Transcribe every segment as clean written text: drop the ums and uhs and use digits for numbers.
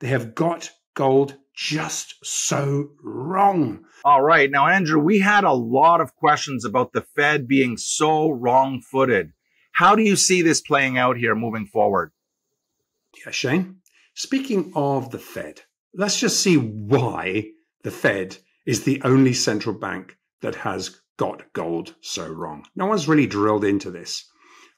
They have got gold just so wrong. All right. Now, Andrew, we had a lot of questions about the Fed being so wrong-footed. How do you see this playing out here moving forward? Yeah, Shane, speaking of the Fed, let's just see why the Fed is the only central bank that has got gold so wrong. No one's really drilled into this.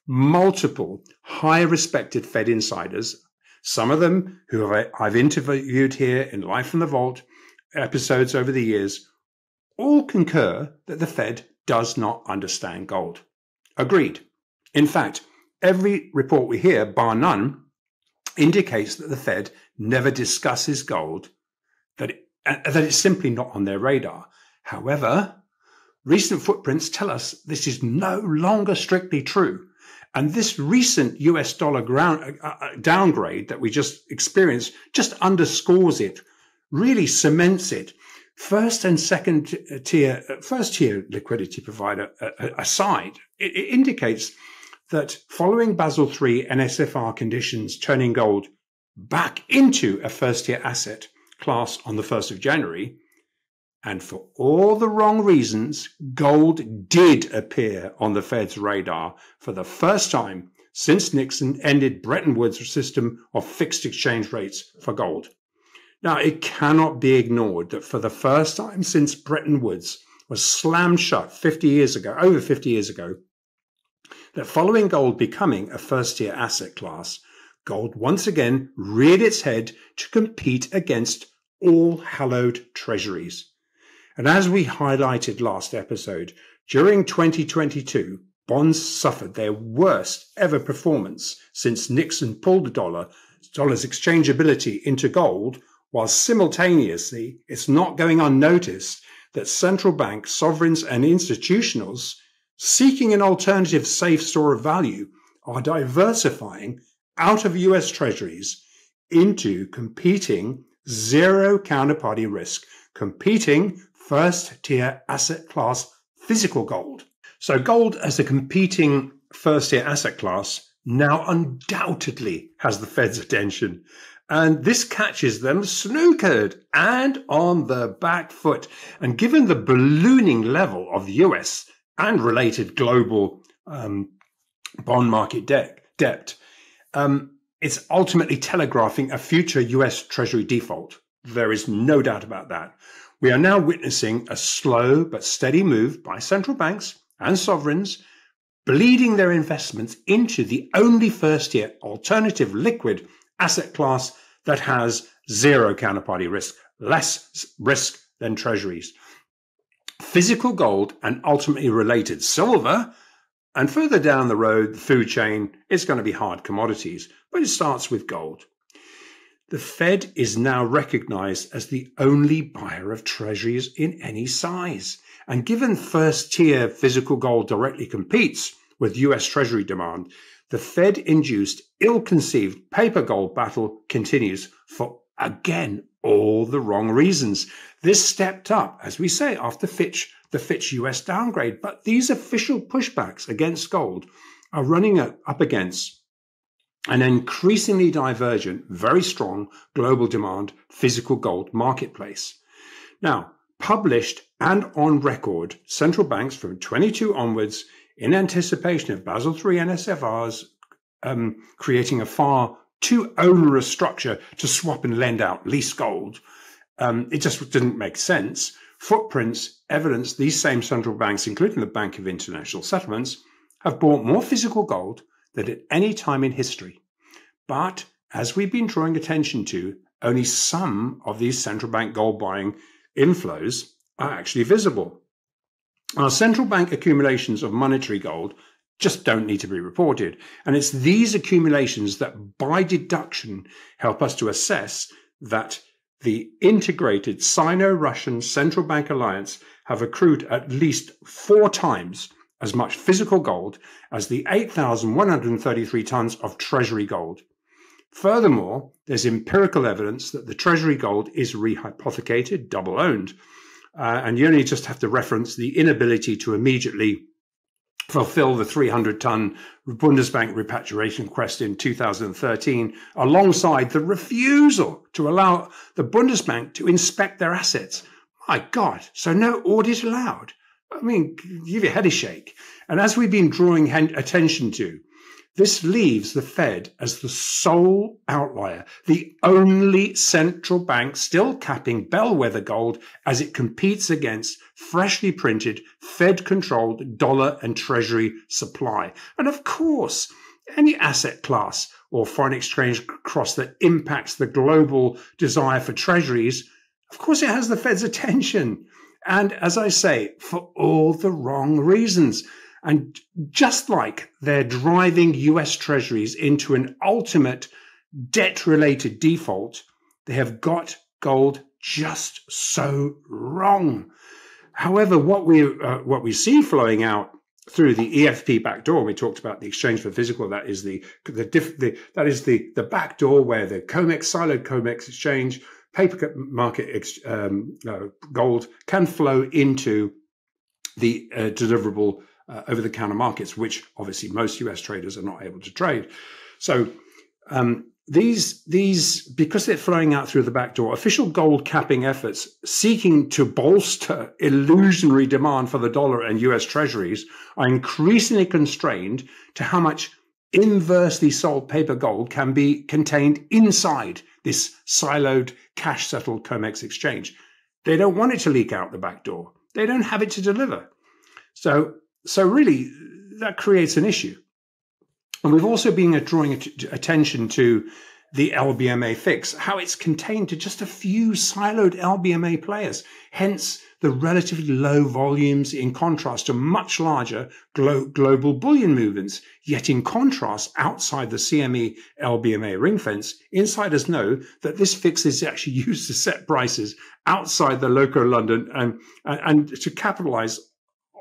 Multiple high-respected Fed insiders, some of them who I've interviewed here in Life in the Vault episodes over the years, all concur that the Fed does not understand gold. Agreed. In fact, every report we hear, bar none, indicates that the Fed never discusses gold, that it's simply not on their radar. However, recent footprints tell us this is no longer strictly true. And this recent US dollar downgrade that we just experienced just underscores it, really cements it. First and second tier, first tier liquidity provider aside, it indicates that following Basel III NSFR conditions turning gold back into a first-tier asset class on the 1st of January, and for all the wrong reasons, gold did appear on the Fed's radar for the first time since Nixon ended Bretton Woods' system of fixed exchange rates for gold. Now, it cannot be ignored that for the first time since Bretton Woods was slammed shut over 50 years ago, that following gold becoming a first-tier asset class, gold once again reared its head to compete against all-hallowed treasuries. And as we highlighted last episode, during 2022, bonds suffered their worst ever performance since Nixon pulled the dollar's exchangeability into gold, while simultaneously it's not going unnoticed that central banks, sovereigns and institutionals seeking an alternative safe store of value are diversifying out of US treasuries into competing zero counterparty risk, competing first tier asset class physical gold. So gold as a competing first tier asset class now undoubtedly has the Fed's attention. And this catches them snookered and on the back foot. And given the ballooning level of the US and related global bond market debt, it's ultimately telegraphing a future US Treasury default. There is no doubt about that. We are now witnessing a slow but steady move by central banks and sovereigns, bleeding their investments into the only first-tier alternative liquid asset class that has zero counterparty risk, less risk than treasuries. Physical gold and ultimately related silver, and further down the road, the food chain is going to be hard commodities, but it starts with gold. The Fed is now recognized as the only buyer of treasuries in any size. And given first tier physical gold directly competes with US Treasury demand, the Fed induced ill-conceived paper gold battle continues for, again, all the wrong reasons. This stepped up, as we say, after the Fitch US downgrade. But these official pushbacks against gold are running up against an increasingly divergent, very strong global demand physical gold marketplace. Now, published and on record, central banks from 22 onwards, in anticipation of Basel III NSFR's creating a far too onerous structure to swap and lend out lease gold. It just didn't make sense. Footprints evidence these same central banks, including the Bank of International Settlements, have bought more physical gold than at any time in history. But as we've been drawing attention to, only some of these central bank gold buying inflows are actually visible. Our central bank accumulations of monetary gold just don't need to be reported. And it's these accumulations that by deduction help us to assess that the integrated Sino-Russian central bank alliance have accrued at least 4 times as much physical gold as the 8,133 tons of treasury gold. Furthermore, there's empirical evidence that the treasury gold is rehypothecated, double owned, and you only just have to reference the inability to immediately fulfill the 300-ton Bundesbank repatriation request in 2013, alongside the refusal to allow the Bundesbank to inspect their assets. My God, so no audit allowed. I mean, give your head a shake. And as we've been drawing attention to, this leaves the Fed as the sole outlier, the only central bank still capping bellwether gold as it competes against freshly printed, Fed-controlled dollar and treasury supply. And of course, any asset class or foreign exchange cross that impacts the global desire for treasuries, of course it has the Fed's attention. And as I say, for all the wrong reasons. And just like they're driving US treasuries into an ultimate debt-related default, they have got gold just so wrong. However, what we see flowing out through the EFP back door, we talked about the exchange for physical, that is the back door where the COMEX, siloed COMEX exchange, paper market gold can flow into the deliverable over-the-counter markets, which obviously most US traders are not able to trade. So these because they're flowing out through the back door, official gold capping efforts seeking to bolster illusionary demand for the dollar and US treasuries are increasingly constrained to how much inversely sold paper gold can be contained inside this siloed cash-settled COMEX exchange. They don't want it to leak out the back door. They don't have it to deliver. So really, that creates an issue. And we've also been drawing attention to the LBMA fix, how it's contained to just a few siloed LBMA players, hence the relatively low volumes in contrast to much larger global bullion movements. Yet in contrast, outside the CME LBMA ring fence, insiders know that this fix is actually used to set prices outside the loco London and to capitalize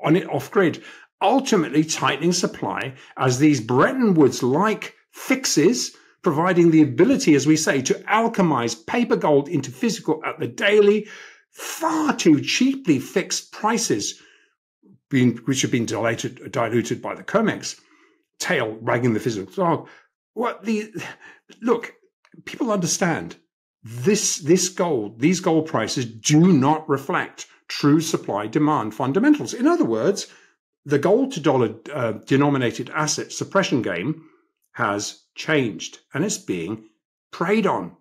on it off-grid, ultimately tightening supply as these Bretton Woods-like fixes, providing the ability, as we say, to alchemize paper gold into physical at the daily, far too cheaply fixed prices, which have been diluted by the COMEX, tail wagging the physical dog. Look, people understand these gold prices do not reflect true supply-demand fundamentals. In other words, the gold-to-dollar denominated asset suppression game has changed, and it's being preyed on